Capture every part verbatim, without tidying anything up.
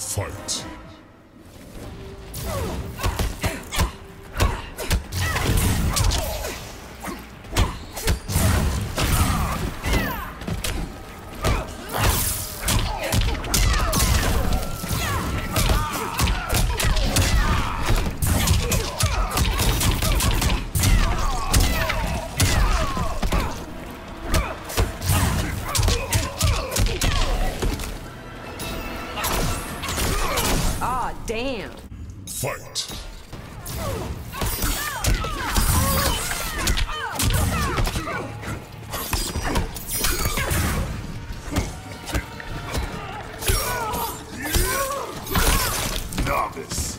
Fight. Damn. Fight. Novice.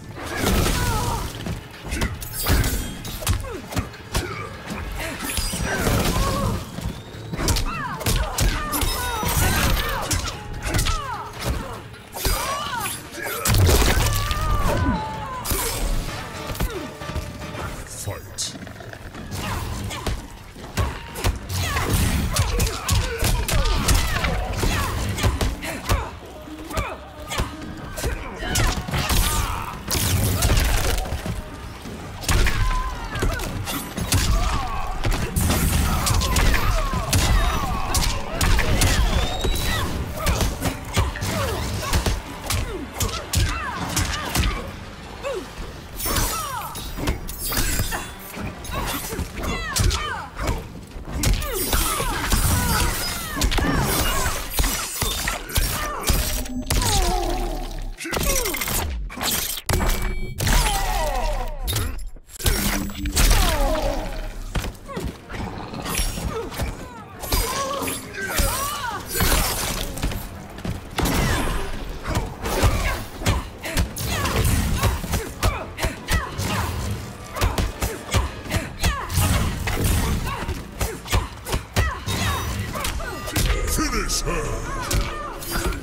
Finish her!